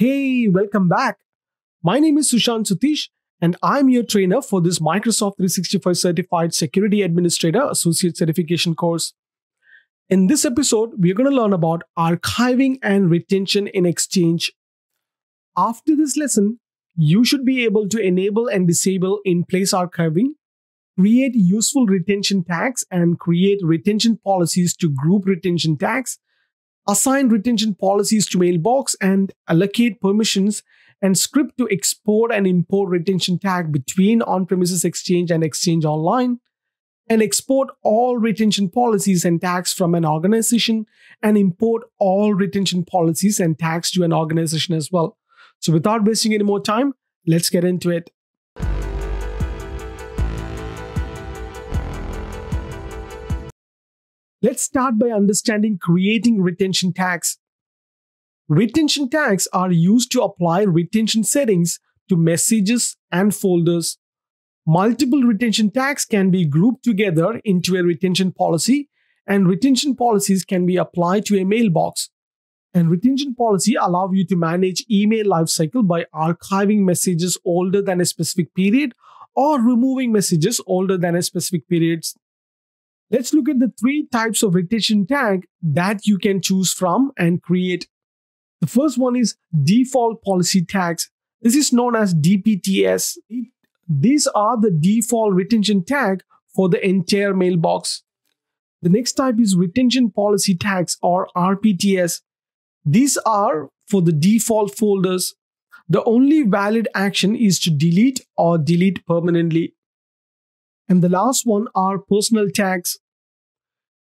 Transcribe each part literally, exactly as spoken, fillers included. Hey, welcome back. My name is Susanth Sutheesh and I'm your trainer for this Microsoft three sixty-five Certified Security Administrator Associate Certification course. In this episode, we're going to learn about archiving and retention in Exchange. After this lesson, you should be able to enable and disable in-place archiving, create useful retention tags and create retention policies to group retention tags, assign retention policies to mailbox and allocate permissions and script to export and import retention tag between on-premises Exchange and Exchange Online, and export all retention policies and tags from an organization and import all retention policies and tags to an organization as well. So without wasting any more time, let's get into it. Let's start by understanding creating retention tags. Retention tags are used to apply retention settings to messages and folders. Multiple retention tags can be grouped together into a retention policy, and retention policies can be applied to a mailbox. And retention policy allows you to manage email lifecycle by archiving messages older than a specific period or removing messages older than a specific period. Let's look at the three types of retention tag that you can choose from and create. The first one is default policy tags. This is known as D P T S. These are the default retention tag for the entire mailbox. The next type is retention policy tags or R P T S. These are for the default folders. The only valid action is to delete or delete permanently. And the last one are personal tags.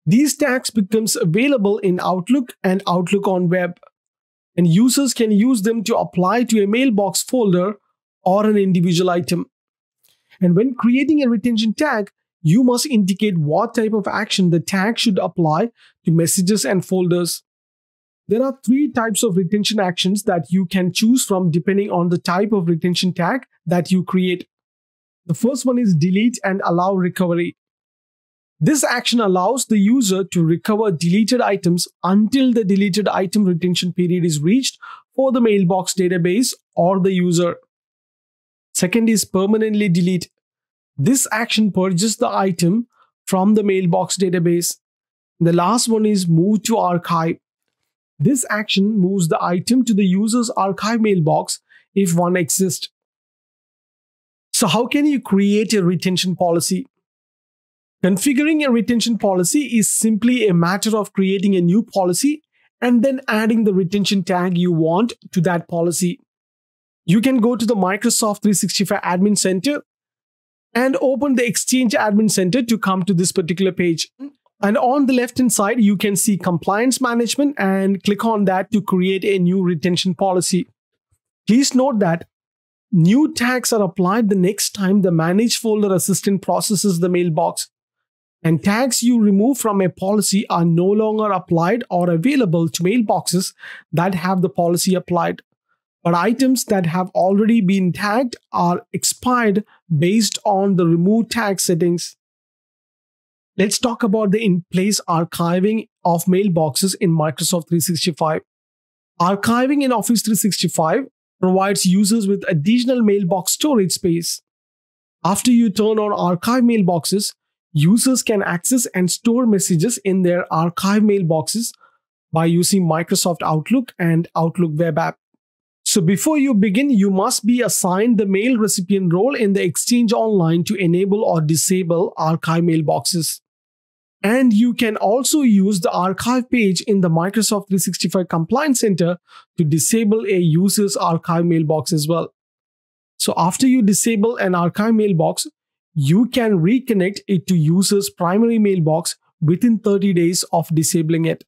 These tags becomes available in Outlook and Outlook on Web. And users can use them to apply to a mailbox folder or an individual item. And when creating a retention tag, you must indicate what type of action the tag should apply to messages and folders. There are three types of retention actions that you can choose from depending on the type of retention tag that you create. The first one is delete and allow recovery. This action allows the user to recover deleted items until the deleted item retention period is reached for the mailbox database or the user. Second is permanently delete. This action purges the item from the mailbox database. The last one is move to archive. This action moves the item to the user's archive mailbox if one exists. So how can you create a retention policy? Configuring a retention policy is simply a matter of creating a new policy and then adding the retention tag you want to that policy. You can go to the Microsoft three sixty-five Admin Center and open the Exchange Admin Center to come to this particular page. And on the left-hand side, you can see Compliance Management and click on that to create a new retention policy. Please note that new tags are applied the next time the Manage Folder Assistant processes the mailbox, and tags you remove from a policy are no longer applied or available to mailboxes that have the policy applied, but items that have already been tagged are expired based on the remove tag settings. Let's talk about the in-place archiving of mailboxes in Microsoft three sixty-five. Archiving in Office three sixty-five provides users with additional mailbox storage space. After you turn on archive mailboxes, users can access and store messages in their archive mailboxes by using Microsoft Outlook and Outlook Web App. So before you begin, you must be assigned the mail recipient role in the Exchange Online to enable or disable archive mailboxes. And you can also use the archive page in the Microsoft three sixty-five Compliance Center to disable a user's archive mailbox as well. So after you disable an archive mailbox, you can reconnect it to user's primary mailbox within thirty days of disabling it.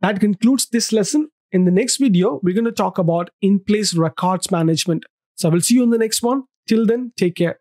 That concludes this lesson. In the next video, we're going to talk about in-place records management. So I will see you in the next one. Till then, take care.